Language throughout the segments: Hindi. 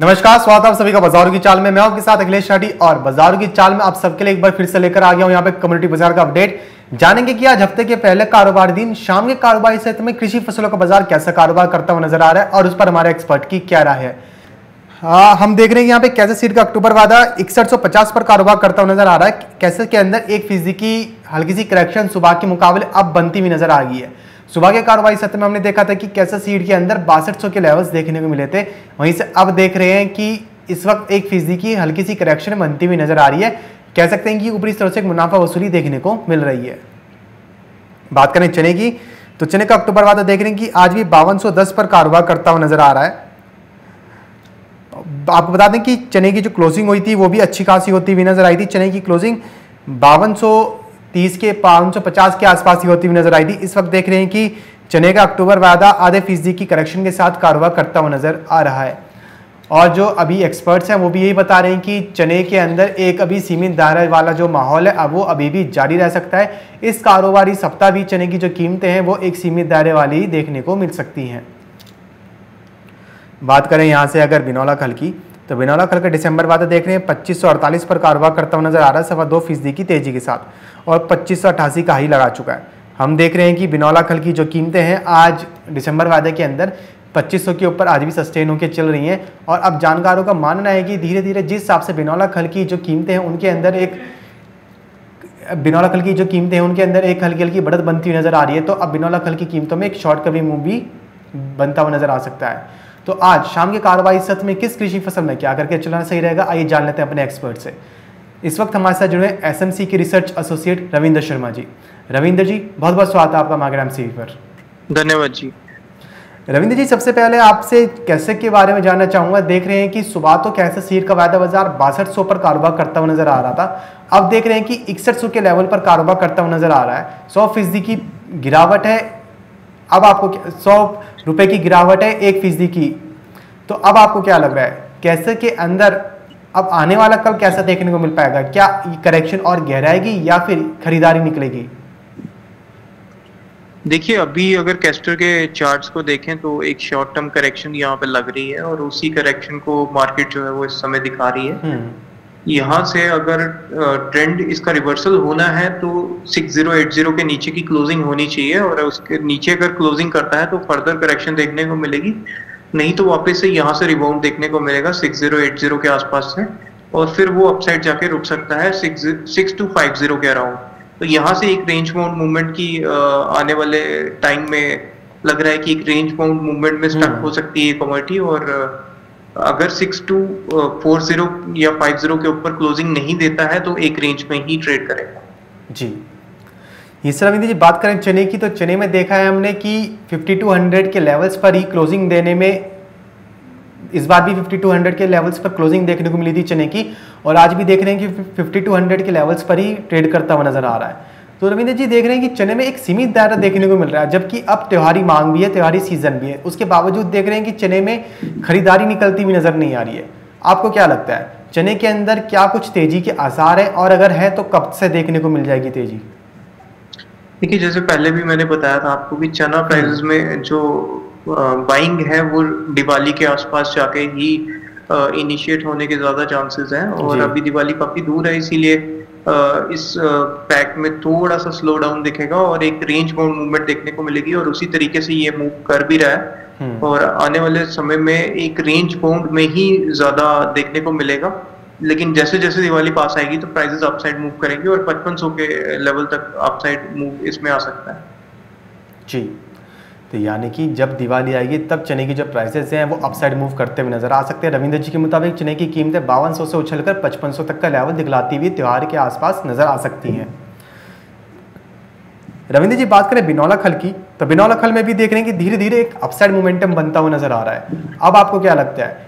नमस्कार, स्वागत है आप सभी का बाजारों की चाल में। मैं आपके साथ अखिलेश और बाजारों की चाल में आप सबके लिए एक बार फिर से लेकर आ गया हूं यहाँ पे कम्युनिटी बाजार का अपडेट। जानेंगे कि आज हफ्ते के पहले कारोबारी दिन शाम के कारोबारी क्षेत्र में कृषि फसलों का बाजार कैसा कारोबार करता हुआ नजर आ रहा है और उस पर हमारे एक्सपर्ट की क्या राय है। हम देख रहे हैं यहाँ पे कैसे सीट का अक्टूबर वादा 6150 पर कारोबार करता हुआ नजर आ रहा है। कैसे के अंदर 1% की हल्की सी करेक्शन सुबह के मुकाबले अब बनती हुई नजर आ गई है। सुबह के कारोबारी सत्र में हमने देखा था कि कैसे सीड के अंदर 6200 के लेवल्स देखने को मिले थे, वहीं से अब देख रहे हैं कि इस वक्त 1% की हल्की सी करेक्शन बनती हुई नजर आ रही है। कह सकते हैं कि ऊपरी स्तर से एक मुनाफा वसूली देखने को मिल रही है। बात करें चने की, तो चने का अक्टूबर वादा देख रहे हैं कि आज भी 5210 पर कारोबार करता हुआ नजर आ रहा है। आपको बता दें कि चने की जो क्लोजिंग हुई थी वो भी अच्छी खासी होती हुई नजर आई थी। चने की क्लोजिंग 5230 के 550 के आसपास ही होती हुई नजर आई थी। इस वक्त देख रहे हैं कि चने का अक्टूबर वायदा आधे फीसदी की करेक्शन के साथ कारोबार करता हुआ नजर आ रहा है। और जो अभी एक्सपर्ट्स हैं वो भी यही बता रहे हैं कि चने के अंदर एक अभी सीमित दायरे वाला जो माहौल है अब वो अभी भी जारी रह सकता है। इस कारोबारी सप्ताह भी चने की जो कीमतें हैं वो एक सीमित दायरे वाली ही देखने को मिल सकती हैं। बात करें यहाँ से अगर बिनौला खल की, तो बिनौला खल का दिसंबर वादा देख रहे हैं 2548 पर कारोबार करता हुआ नजर आ रहा है 2.25% की तेजी के साथ, और 2588 का हाई लगा चुका है। हम देख रहे हैं कि बिनौला खल की जो कीमतें हैं आज दिसंबर वादे के अंदर 2500 के ऊपर आज भी सस्टेन होकर चल रही हैं। और अब जानकारों का मानना है कि धीरे धीरे जिस हिसाब से बिनौला खल की जो कीमतें हैं उनके अंदर एक हल्की हल्की बढ़त बनती हुई नजर आ रही है, तो अब बिनौला खल की कीमतों में एक शॉर्ट कवरिंग मूव भी बनता हुआ नजर आ सकता है। तो आज शाम के कारोबारी सत्र में किस कृषि फसल में क्या करके चलना सही रहेगा, आइए जान लेते हैं अपने एक्सपर्ट से। इस वक्त हमारे साथ जुड़े हैं एसएमसी के रिसर्च एसोसिएट रविंदर शर्मा जी। रविंदर जी, बहुत बहुत स्वागत है आपका मार्केट टाइम्स टीवी पर। धन्यवाद जी। रविंदर जी, सबसे पहले आपसे कैसे के बारे में जानना चाहूंगा। देख रहे हैं कि सुबह तो कैसे सीड का वायदा बाजार 6200 पर कारोबार करता हुआ नजर आ रहा था, अब देख रहे हैं कि 6100 के लेवल पर कारोबार करता हुआ नजर आ रहा है। 100% की गिरावट है, अब आपको 100 रुपए की गिरावट है 1% की, तो अब आपको क्या लग रहा है कैसे के अंदर अब आने वाला कल कैसा देखने को मिल पाएगा? क्या करेक्शन और गहराएगी या फिर खरीदारी निकलेगी? देखिए, अभी अगर कैस्टर के चार्ट्स को देखें तो एक शॉर्ट टर्म करेक्शन यहाँ पे लग रही है और उसी करेक्शन को मार्केट जो है वो इस समय दिखा रही है। यहाँ से अगर ट्रेंड इसका रिवर्सल होना है तो 6080 के नीचे की क्लोजिंग होनी चाहिए, और उसके नीचे अगर क्लोजिंग करता है तो फर्दर करेक्शन देखने को मिलेगी, नहीं तो वापस से यहाँ से रिबाउंड देखने को मिलेगा 6080 के आसपास से, और फिर वो अपसाइड जाके रुक सकता है 6250 के अराउंड। तो यहाँ से एक रेंज बाउंड मूवमेंट की आने वाले टाइम में लग रहा है कि एक रेंज बाउंड मूवमेंट में स्टक हो सकती है कमोडिटी, और अगर 6240 या 50 के ऊपर क्लोजिंग नहीं देता है तो एक रेंज में ही ट्रेड करेगा। जी, इस तरह जी बात करें चने की, तो चने में देखा है हमने कि 5200 के लेवल्स पर ही क्लोजिंग देने में, इस बार भी 5200 के लेवल्स पर क्लोजिंग देखने को मिली थी चने की, और आज भी देख रहे हैं कि 5200 के लेवल्स पर ही ट्रेड करता हुआ नजर आ रहा है। तो रविंदर जी, देख रहे हैं कि चने में एक सीमित दायरा देखने को मिल रहा है, जबकि अब त्योहारी मांग भी है, त्योहारी सीजन भी है, उसके बावजूद देख रहे हैं कि चने में खरीदारी निकलती हुई नजर नहीं आ रही है। आपको क्या लगता है चने के अंदर क्या कुछ तेजी के आसार है, और अगर है तो कब से देखने को मिल जाएगी तेजी? देखिए, जैसे पहले भी मैंने बताया था आपको कि चना प्राइसेस में जो बाइंग है वो दिवाली के आसपास जाके ही इनिशिएट होने के ज्यादा चांसेस हैं, और अभी दिवाली काफी दूर है, इसीलिए इस पैक में थोड़ा सा स्लो डाउन दिखेगा और एक रेंज बाउंड मूवमेंट देखने को मिलेगी, और उसी तरीके से ये मूव कर भी रहा है और आने वाले समय में एक रेंज बाउंड में ही ज्यादा देखने को मिलेगा। लेकिन जैसे जैसे दिवाली पास आएगी तो प्राइसेस अपसाइड मूव करेंगे और 5500 के लेवल तक अपसाइड मूव इसमें आ सकता है। जी, तो यानी कि जब दिवाली आएगी तब चने की जो प्राइसेस हैं वो अपसाइड मूव करते हुए नजर आ सकते हैं। रविंदर जी के मुताबिक चने की कीमतें 5200 से उछलकर 5500 तक का लेवल दिखलाती हुई त्यौहार के आसपास नजर आ सकती हैं। रविंदर जी, बात करें बिनौला खल की, तो बिनौला खल में भी देख रहे हैं कि धीरे धीरे एक अपसाइड मोमेंटम बनता हुआ नजर आ रहा है। अब आपको क्या लगता है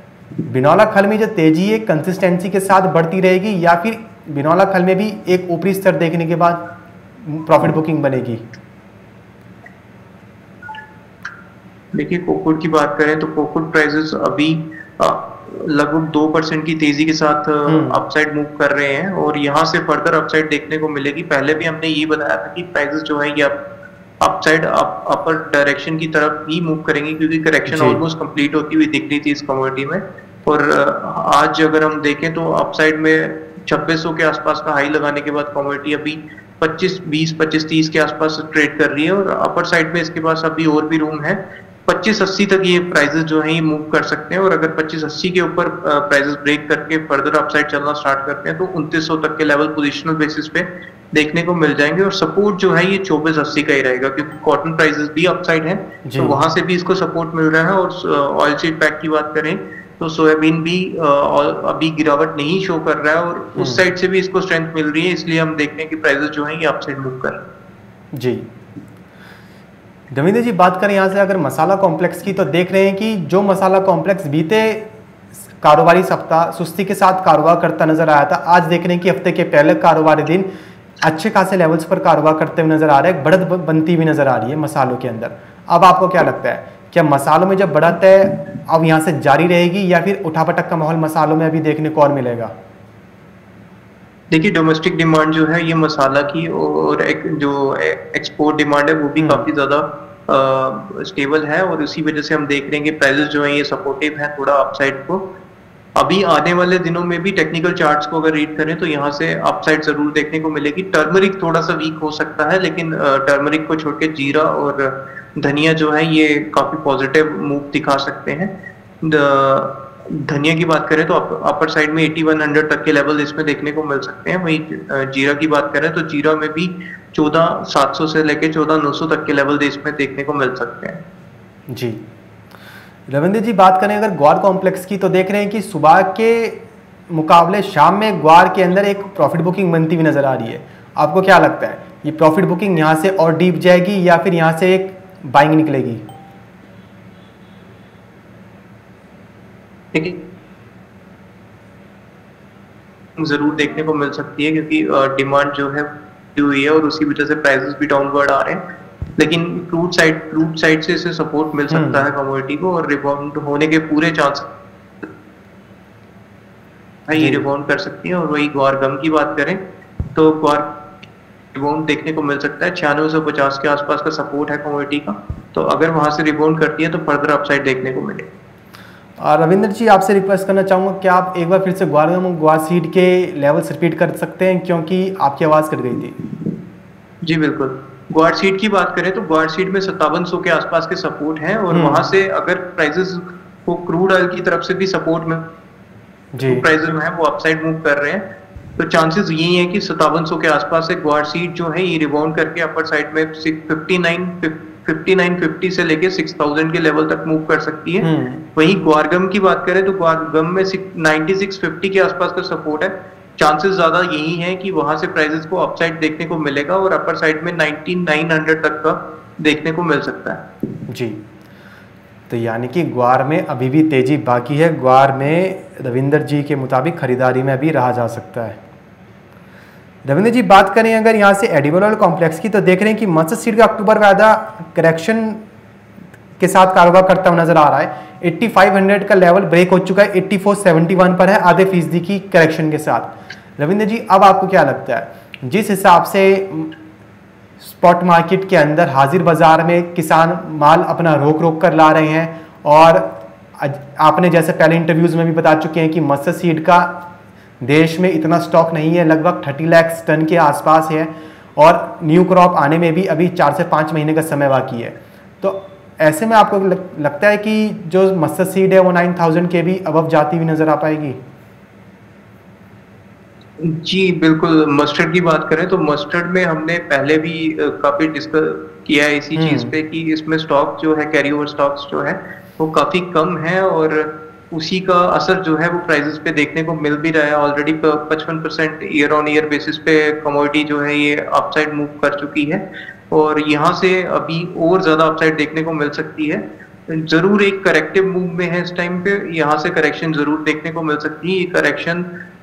बिनौला खल में जो तेजी है कंसिस्टेंसी के साथ बढ़ती रहेगी या फिर बिनौला खल में भी एक ऊपरी स्तर देखने के बाद प्रॉफिट बुकिंग बनेगी? देखिए, कोकुड की बात करें तो कोकुड प्राइसेस अभी लगभग 2% की तेजी के साथ अपसाइड मूव कर रहे हैं, और यहाँ से फर्दर अपसाइड देखने को मिलेगी। पहले भी हमने ये बताया था कि प्राइसेस जो है ये अपसाइड अपर डायरेक्शन की तरफ ही मूव करेंगी, क्योंकि करेक्शन ऑलमोस्ट कंप्लीट होती हुई दिख रही थी इस कमोडिटी में, और आज अगर हम देखें तो अपसाइड में 2600 के आसपास का हाई लगाने के बाद कमोडिटी अभी 25-30 के आसपास ट्रेड कर रही है और अपर साइड में इसके पास अभी और भी रूम है। 2580 तक ये प्राइसेस जो है ये मूव कर सकते हैं और अगर 2580 के ऊपर प्राइसेस ब्रेक करके फर्दर अपसाइड चलना स्टार्ट करते हैं तो 2900 तक के लेवल पोजिशनल बेसिस पे देखने को मिल जाएंगे और सपोर्ट जो है ये 2480 का ही रहेगा क्योंकि कॉटन प्राइसेस भी अपसाइड है तो वहां से भी इसको सपोर्ट मिल रहा है। और ऑयल सीड पैक की बात करें तो सोयाबीन भी अभी गिरावट नहीं शो कर रहा है और उस साइड से भी इसको स्ट्रेंथ मिल रही है, इसलिए हम देखते हैं कि प्राइसेस जो है ये अपसाइड मूव कर रहे हैं। जी धर्मेंद्र जी, बात करें यहाँ से अगर मसाला कॉम्प्लेक्स की तो देख रहे हैं कि जो मसाला कॉम्प्लेक्स बीते कारोबारी सप्ताह सुस्ती के साथ कारोबार करता नजर आया था, आज देख रहे हैं कि हफ्ते के पहले कारोबारी दिन अच्छे खासे लेवल्स पर कारोबार करते हुए नजर आ रहा है, बढ़त बनती हुई नजर आ रही है मसालों के अंदर। अब आपको क्या लगता है, क्या मसालों में जब बढ़त है अब यहाँ से जारी रहेगी या फिर उठापटक का माहौल मसालों में अभी देखने को और मिलेगा? देखिए, डोमेस्टिक डिमांड जो है ये मसाला की और जो एक्सपोर्ट डिमांड है वो भी काफी ज्यादा स्टेबल है और इसी वजह से हम देख रहे हैं कि प्राइसेस जो है ये सपोर्टिव है थोड़ा अपसाइड को। अभी आने वाले दिनों में भी टेक्निकल चार्ट्स को अगर रीड करें तो यहाँ से अपसाइड जरूर देखने को मिलेगी। टर्मरिक थोड़ा सा वीक हो सकता है लेकिन टर्मरिक को छोड़ के जीरा और धनिया जो है ये काफी पॉजिटिव मूव दिखा सकते हैं। धनिया की बात करें तो अपर साइड में 8100 तक के लेवल इसमें देखने को मिल सकते हैं। वहीं जीरा की बात करें तो जीरा में भी 14700 से लेकर 14900 तक के लेवल इसमें देखने को मिल सकते हैं। जी रविंदर जी, बात करें अगर ग्वार कॉम्प्लेक्स की तो देख रहे हैं कि सुबह के मुकाबले शाम में ग्वार के अंदर एक प्रॉफिट बुकिंग बनती हुई नजर आ रही है। आपको क्या लगता है, ये प्रॉफिट बुकिंग यहाँ से और डीप जाएगी या फिर यहाँ से एक बाइंग निकलेगी? जरूर देखने को मिल सकती है क्योंकि डिमांड जो है हुई है और उसी वजह से प्राइसेस भी डाउनवर्ड आ रहे हैं, लेकिन क्रूड साइड से इसे सपोर्ट मिल सकता है कमोडिटी को और रिबाउंड होने के पूरे चांस ये रिबाउंड कर सकती है। और वही ग्वार गम की बात करें तो ग्वार रिबाउंड देखने को मिल सकता है, 9650 के आसपास का सपोर्ट है कमोडिटी का, तो अगर वहां से रिबाउंड करती है तो फर्दर अपसाइड देखने को मिलेगी। और रविंदर जी, आपसे रिक्वेस्ट करना चाहूँगा क्या आप एक बार फिर से ग्वार सीड के लेवल्स रिपीट कर सकते हैं क्योंकि आपकी आवाज़ कट गई थी। जी बिल्कुल, ग्वार सीड की बात करें तो ग्वार सीड में 5700 के आसपास के सपोर्ट हैं और वहां से अगर प्राइसेस को क्रूड ऑयल की तरफ से भी सपोर्ट में जी प्राइसेस में है वो अपसाइड मूव कर रहे हैं तो चांसेस यही है कि 5700 के आसपास से ग्वार सीड जो है ये रिबाउंड करके अपर साइड में 5950 से लेके 6000 के लेवल तक मूव कर सकती है। वहीं ग्वारगम की बात करें तो ग्वारगम में 9650 के आसपास का सपोर्ट है, चांसेस ज्यादा यही है कि वहां से प्राइसेस को अपसाइड देखने को मिलेगा और अपर साइड में 9900 तक का देखने को मिल सकता है। जी तो यानी कि ग्वार में अभी भी तेजी बाकी है, ग्वार में रविंदर जी के मुताबिक खरीदारी में अभी रहा जा सकता है। रविंद्र जी, बात करें अगर यहाँ से एडिबल ऑयल कॉम्प्लेक्स की तो देख रहे हैं कि मस्टर्ड सीड का अक्टूबर वायदा करेक्शन के साथ कारोबार करता हुआ नजर आ रहा है। 8500 का लेवल ब्रेक हो चुका है, 8471 पर है, आधे फीसदी की करेक्शन के साथ। रविंद्र जी, अब आपको क्या लगता है जिस हिसाब से स्पॉट मार्केट के अंदर हाजिर बाजार में किसान माल अपना रोक कर ला रहे हैं और आपने जैसे पहले इंटरव्यूज में भी बता चुके हैं कि मस्टर्ड सीड का देश में इतना स्टॉक नहीं है, लगभग 30 लाख टन के आसपास है और न्यू क्रॉप आने में भी अभी 4 से 5 महीने का समय बाकी है, तो ऐसे में आपको लगता है कि जो मस्टर्ड सीड है वो 9000 के भी अबव जाती हुई नजर आ पाएगी? जी बिल्कुल, मस्टर्ड की बात करें तो मस्टर्ड में हमने पहले भी काफी डिस्कस किया है इसी चीज पे कि इसमें स्टॉक जो है कैरी ओवर स्टॉक्स जो है वो काफी कम है और उसी का असर जो है वो प्राइसेस पे देखने को मिल भी रहा है। Already 55% year on year basis पे कमोडिटी जो है ये अपसाइड मूव कर चुकी है और यहाँ से अभी और ज्यादा अपसाइड देखने को मिल सकती है। जरूर एक करेक्टिव मूव में है इस टाइम पे, यहाँ से करेक्शन जरूर देखने को मिल सकती है। ये करेक्शन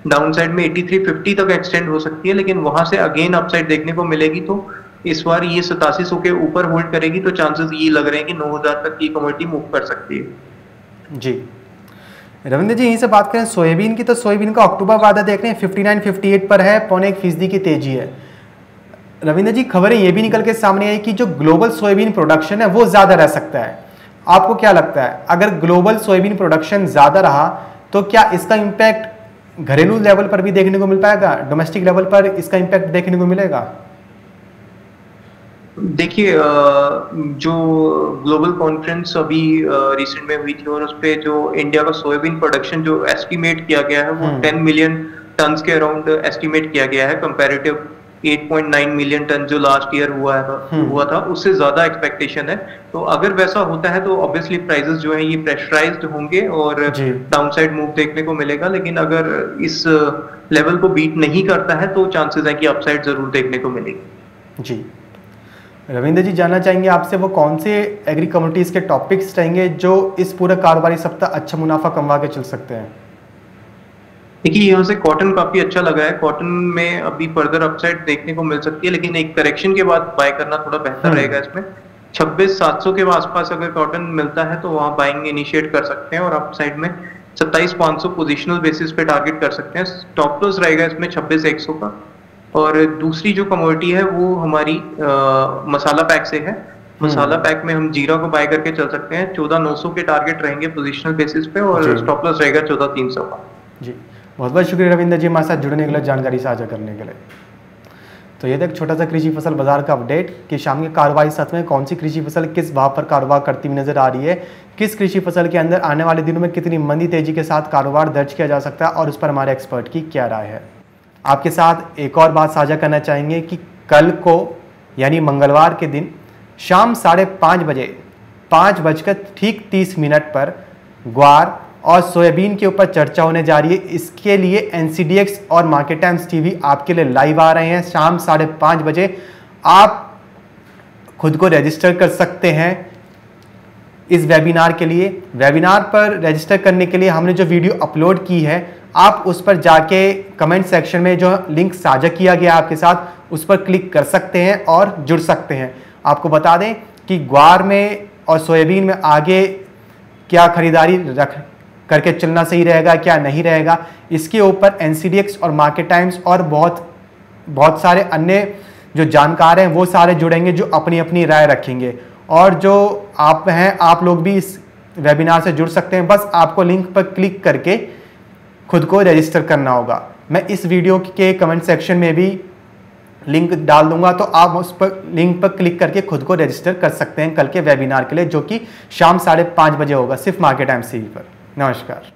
डाउन साइड में 8350 तक एक्सटेंड हो सकती है लेकिन वहां से अगेन अपसाइड देखने को मिलेगी तो इस बार ये 8700 के ऊपर होल्ड करेगी तो चांसेस ये लग रहे हैं कि 9000 तक की कमोडिटी मूव कर सकती है। जी रविंद्र जी, यहीं से बात करें सोयाबीन की तो सोयाबीन का अक्टूबर वादा देख रहे हैं 5958 पर है, 0.25% की तेजी है। रविंद्र जी, खबरें ये भी निकल के सामने आई कि जो ग्लोबल सोयाबीन प्रोडक्शन है वो ज़्यादा रह सकता है। आपको क्या लगता है, अगर ग्लोबल सोयाबीन प्रोडक्शन ज़्यादा रहा तो क्या इसका इम्पैक्ट घरेलू लेवल पर भी देखने को मिल पाएगा, डोमेस्टिक लेवल पर इसका इम्पैक्ट देखने को मिलेगा? देखिए, जो ग्लोबल कॉन्फ्रेंस अभी रिसेंट में हुई थी और उस पर जो इंडिया का सोयाबीन प्रोडक्शन जो एस्टिमेट किया गया है वो 10 मिलियन टन्स के अराउंड एस्टिमेट किया गया है, कंपैरेटिव 8.9 मिलियन टन जो लास्ट ईयर हुआ था उससे ज्यादा एक्सपेक्टेशन है। तो अगर वैसा होता है तो ऑब्वियसली प्राइसेस जो है ये प्रेशराइज्ड होंगे और डाउनसाइड मूव देखने को मिलेगा, लेकिन अगर इस लेवल को बीट नहीं करता है तो चांसेस है कि अपसाइड जरूर देखने को मिलेगी। जी रविंदर जी, जानना चाहेंगे आपसे वो कौन से एग्री कमोडिटीज के टॉपिक्स रहेंगे जो इस पूरे कारोबारी सप्ताह अच्छा मुनाफा कमवा के चल सकते हैं? देखिए, यहाँ से कॉटन काफी अच्छा लगा है, कॉटन में अभी फर्दर अपसाइड देखने को मिल सकती है, लेकिन एक करेक्शन के बाद बाय करना थोड़ा बेहतर रहेगा। इसमें 26,700 के आसपास अगर कॉटन मिलता है तो वहाँ बाइंग इनिशिएट कर सकते हैं और अपसाइड में 27,500 पोजिशनल बेसिस पे टारगेट कर सकते हैं। स्टॉप लॉस रहेगा इसमें 26,100 का। और दूसरी जो कमोडिटी है वो हमारी मसाला पैक से है। मसाला पैक में हम जीरा को बाय करके चल सकते हैं, 14,900 के टारगेट रहेंगे पोजिशनल बेसिस पे और स्टॉप लॉस रहेगा 14,300 का। जी, बहुत बहुत शुक्रिया रविंदर जी हमारे साथ जुड़ने के लिए, जानकारी साझा करने के लिए। तो ये तक छोटा सा कृषि फसल बाजार का अपडेट कि शाम के कारोबारी साथ में कौन सी कृषि फसल किस भाव पर कारोबार करती हुई नजर आ रही है, किस कृषि फसल के अंदर आने वाले दिनों में कितनी मंदी तेजी के साथ कारोबार दर्ज किया जा सकता है और उस पर हमारे एक्सपर्ट की क्या राय है। आपके साथ एक और बात साझा करना चाहेंगे कि कल को यानी मंगलवार के दिन शाम 5:30 बजे 5:30 पर ग्वार और सोयाबीन के ऊपर चर्चा होने जा रही है। इसके लिए एनसीडीएक्स और मार्केट टाइम्स टीवी आपके लिए लाइव आ रहे हैं शाम 5:30 बजे। आप खुद को रजिस्टर कर सकते हैं इस वेबिनार के लिए। वेबिनार पर रजिस्टर करने के लिए हमने जो वीडियो अपलोड की है आप उस पर जाके कमेंट सेक्शन में जो लिंक साझा किया गया आपके साथ उस पर क्लिक कर सकते हैं और जुड़ सकते हैं। आपको बता दें कि ग्वार में और सोयाबीन में आगे क्या खरीदारी करके चलना सही रहेगा क्या नहीं रहेगा, इसके ऊपर एनसीडीएक्स और मार्केट टाइम्स और बहुत सारे अन्य जो जानकार हैं वो सारे जुड़ेंगे जो अपनी अपनी राय रखेंगे। और जो आप हैं आप लोग भी इस वेबिनार से जुड़ सकते हैं, बस आपको लिंक पर क्लिक करके खुद को रजिस्टर करना होगा। मैं इस वीडियो के कमेंट सेक्शन में भी लिंक डाल दूंगा तो आप उस पर लिंक पर क्लिक करके खुद को रजिस्टर कर सकते हैं कल के वेबिनार के लिए जो कि शाम 5:30 बजे होगा सिर्फ मार्केट टाइम्स टीवी पर। नमस्कार।